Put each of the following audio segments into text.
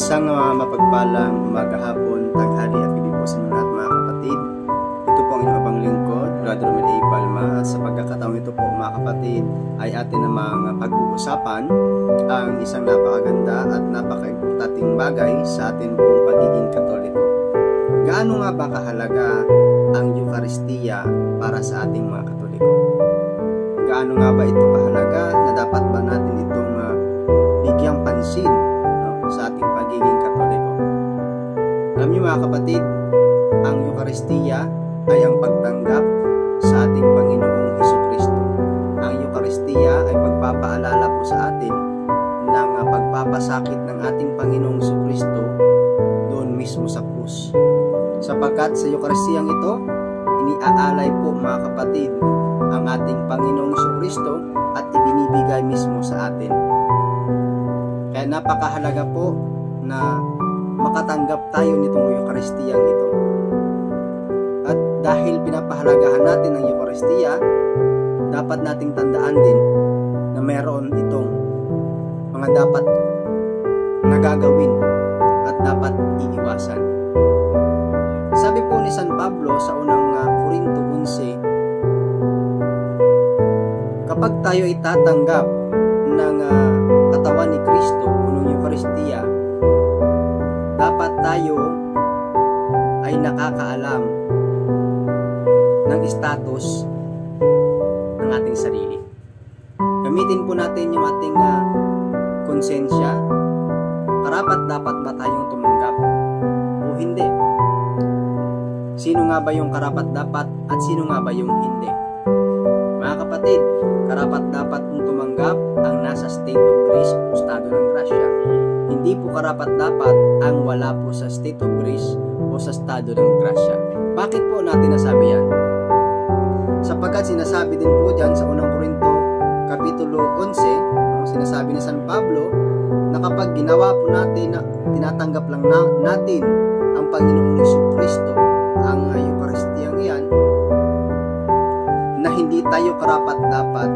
Isang mapagpalang maghapon, tanghali at gabi po sa inyo lahat mga kapatid. Ito po ang inyong panglingkod, Brother Romel Palma. Sa pagkakataon ito po mga kapatid, ay atin namang pag-uusapan ang isang napakaganda at napaka-importanting bagay sa atin pong pagiging Katoliko. Gaano nga ba kahalaga ang Eucharistiya para sa ating mga Katoliko? Gaano nga ba ito kahalaga na dapat ba natin itong bigyang pansin sa ating pagiging Katoliko? Alam niyo mga kapatid, ang Eucharistiya ay ang pagtanggap sa ating Panginoong Hesukristo. Ang Eucharistiya ay pagpapaalala po sa atin ng pagpapasakit ng ating Panginoong Hesukristo doon mismo sa krus. Sapagkat sa Eucharistiyang ito, iniaalay po mga kapatid ang ating Panginoong Hesukristo at ibinibigay mismo sa atin. Kaya napakahalaga po na makatanggap tayo nitong Eucharistiyang ito. At dahil pinapahalagahan natin ang Eucharistiya, dapat nating tandaan din na mayroon itong mga dapat nagagawin at dapat iiwasan. Sabi po ni San Pablo sa unang Corinto 11, kapag tayo itatanggap ng katawan ni Kristo, punong Eucharistiya, dapat tayo ay nakakaalam ng status ng ating sarili. Gamitin po natin yung ating konsensya. Karapat dapat ba tayong tumanggap o hindi? Sino nga ba yung karapat dapat at sino nga ba yung hindi? Mga kapatid, karapat dapat mong tumanggap ang nasa state of grace o estado ng grasya. Hindi po karapat dapat ang wala po sa state of grace o sa estado ng grasya. Bakit po natin nasabi yan? Sapagkat sinasabi din po dyan sa unang Corinto kapitulo 11, sinasabi ni San Pablo na kapag ginawa po natin, tinatanggap lang natin ang Panginoong Hesukristo, ang Eucharistiyang iyan, na hindi tayo karapat-dapat,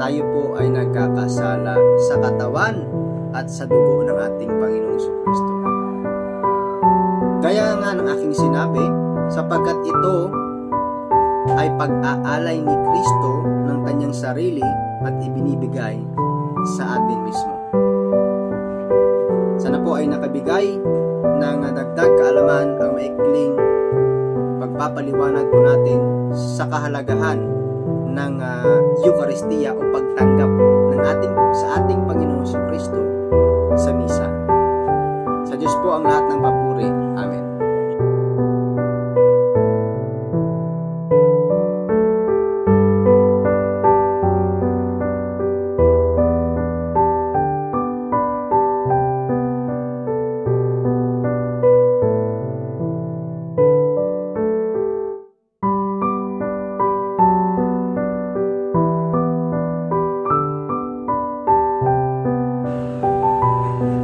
tayo po ay nagkakasala sa katawan at sa dugo ng ating Panginoong Hesukristo. Gaya nga ng aking sinabi, sapagkat ito ay pag-aalay ni Kristo ng kanyang sarili at ibinibigay sa atin mismo. Sana po ay nakabigay ng dagdag kaalaman ang maikling pagpapaliwanag po natin sa kahalagahan ng Eucharistiya o pagtanggap ng ating Panginoong Hesukristo sa misa. Sa Diyos po ang lahat ng papuri. Amen.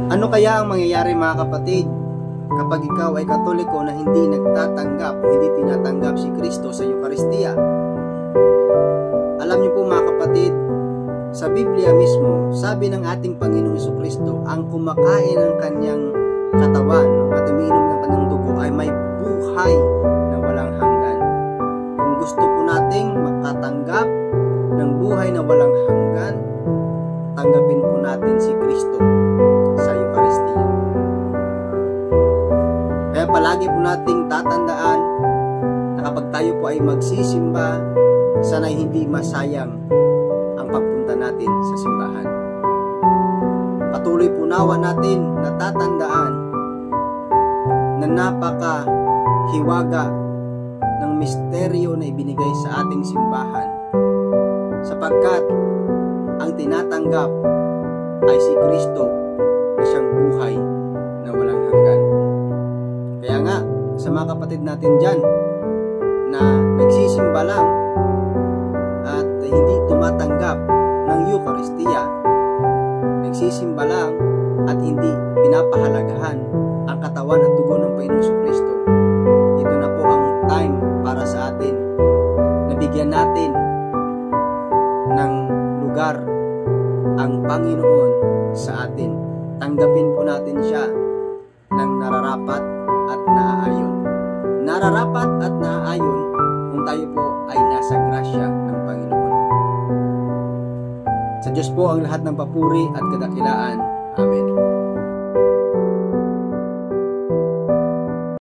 Ano kaya ang mangyayari mga kapatid kapag ikaw ay Katoliko na hindi nagtatanggap o hindi tinatanggap si Kristo sa Eucharistiya? Alam niyo po mga kapatid, sa Biblia mismo, sabi ng ating Panginoong Hesukristo, ang kumakain ng kanyang katawan at umiinom ng kanyang dugo ay may buhay na walang hanggan. Kung gusto po nating makatanggap ng buhay na walang hanggan, tanggapin po natin si Kristo sa Eucharistiya. Kaya palagi po nating tatandaan na kapag tayo po ay magsisimba, sana'y hindi masayang ang pagpunta natin sa simbahan. Patuloy po nawa natin na tatandaan na napakahiwaga ng misteryo na ibinigay sa ating simbahan, sapagkat ang tinatanggap ay si Kristo na siyang buhay na walang hanggan. Kaya nga, sa mga kapatid natin dyan na nagsisimba lang at hindi tumatanggap ng Eucharistiya, nagsisimba lang at hindi pinapahalagahan ang katawan at dugo ng Panginoong Hesukristo, ito na po ang time para sa atin na bigyan natin ng lugar ang Panginoon sa atin. Tanggapin po natin siya ng nararapat at naaayon. Nararapat at naaayon kung tayo po ay nasa grasya ng Panginoon. Sa Diyos po ang lahat ng papuri at kadakilaan.